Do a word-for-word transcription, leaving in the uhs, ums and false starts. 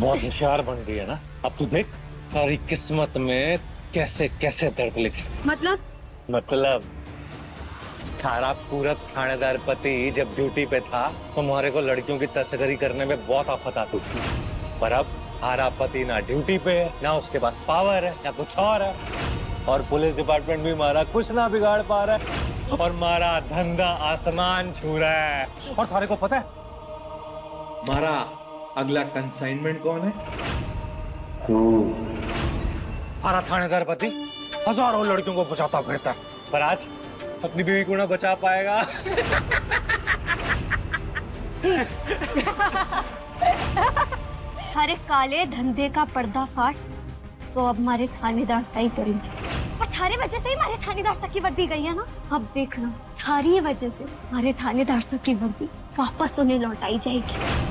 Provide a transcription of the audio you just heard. बहुत होशियार बन गई है ना। अब तू देख सारी किस्मत में कैसे कैसे दर्द लिखे। मतलब मतलब थारा पूरब थानेदार पति जब ड्यूटी पे था तुम्हारे को लड़कियों की तस्करी करने में बहुत आफत आती थी, पर अब थारा पति ना ड्यूटी पे है, ना उसके पास पावर है, ना कुछ और है, और पुलिस डिपार्टमेंट भी मारा कुछ ना बिगाड़ पा रहा है, और मारा धंधा आसमान छू रहा है। और थारे को पता है मारा अगला कंसाइनमेंट कौन है? थारा थानेदार पति हजारों लड़कियों को बचाता फिरता है, पर आज अपनी बीवी को ना बचा पाएगा। हरे काले धंधे का पर्दाफाश तो अब हमारे थानेदार सही करेंगे, और थारे वजह से ही हमारे थानेदार सा की वर्दी गई है ना। अब देखना थारी वजह से हमारे थानेदार सा की वर्दी वापस उन्हें लौटाई जाएगी।